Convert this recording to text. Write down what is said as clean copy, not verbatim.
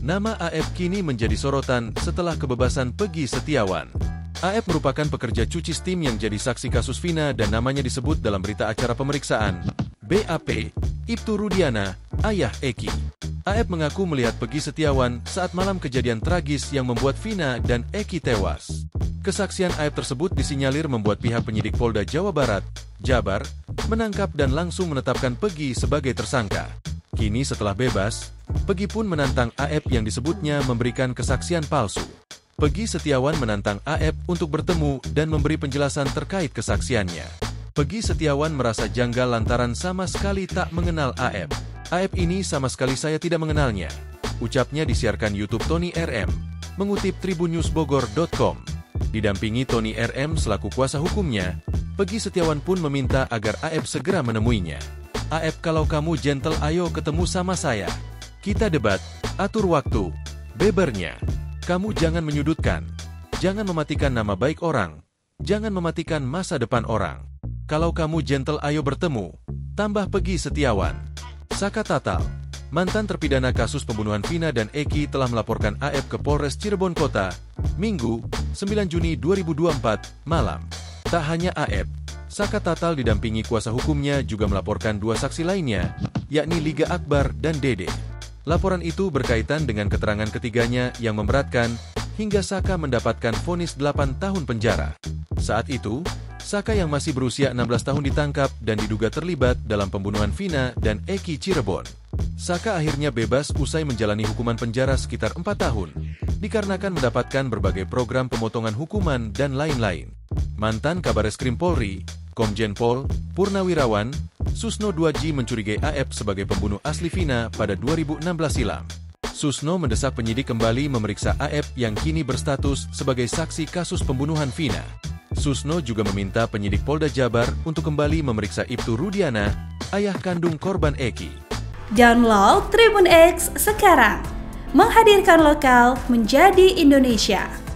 Nama Aep kini menjadi sorotan setelah kebebasan Pegi Setiawan. Aep merupakan pekerja cuci STIM yang jadi saksi kasus Vina dan namanya disebut dalam berita acara pemeriksaan. BAP, Iptu Rudiana, ayah Eki. Aep mengaku melihat Pegi Setiawan saat malam kejadian tragis yang membuat Vina dan Eki tewas. Kesaksian Aep tersebut disinyalir membuat pihak penyidik Polda Jawa Barat, Jabar, menangkap dan langsung menetapkan Pegi sebagai tersangka. Kini setelah bebas, Pegi pun menantang Aep yang disebutnya memberikan kesaksian palsu. Pegi Setiawan menantang Aep untuk bertemu dan memberi penjelasan terkait kesaksiannya. Pegi Setiawan merasa janggal lantaran sama sekali tak mengenal Aep. Aep ini sama sekali saya tidak mengenalnya, ucapnya disiarkan YouTube Tony RM, mengutip tribunnewsbogor.com. Didampingi Tony RM selaku kuasa hukumnya, Pegi Setiawan pun meminta agar Aep segera menemuinya. Aep, kalau kamu gentle ayo ketemu sama saya. Kita debat, atur waktu, bebernya. Kamu jangan menyudutkan. Jangan mematikan nama baik orang. Jangan mematikan masa depan orang. Kalau kamu gentle ayo bertemu, tambah Pegi Setiawan. Saka Tatal, mantan terpidana kasus pembunuhan Vina dan Eki telah melaporkan Aep ke Polres Cirebon Kota, Minggu, 9 Juni 2024, malam. Tak hanya Aep, Saka Tatal didampingi kuasa hukumnya juga melaporkan dua saksi lainnya, yakni Liga Akbar dan Dede. Laporan itu berkaitan dengan keterangan ketiganya yang memberatkan, hingga Saka mendapatkan vonis 8 tahun penjara. Saat itu, Saka yang masih berusia 16 tahun ditangkap dan diduga terlibat dalam pembunuhan Vina dan Eki Cirebon. Saka akhirnya bebas usai menjalani hukuman penjara sekitar 4 tahun, dikarenakan mendapatkan berbagai program pemotongan hukuman dan lain-lain. Mantan Kabareskrim Polri, Komjen Pol Purnawirawan Susno Duaji mencurigai Aep sebagai pembunuh asli Vina pada 2016 silam. Susno mendesak penyidik kembali memeriksa Aep yang kini berstatus sebagai saksi kasus pembunuhan Vina. Susno juga meminta penyidik Polda Jabar untuk kembali memeriksa Iptu Rudiana, ayah kandung korban Eki. Download Tribun X sekarang, menghadirkan lokal menjadi Indonesia.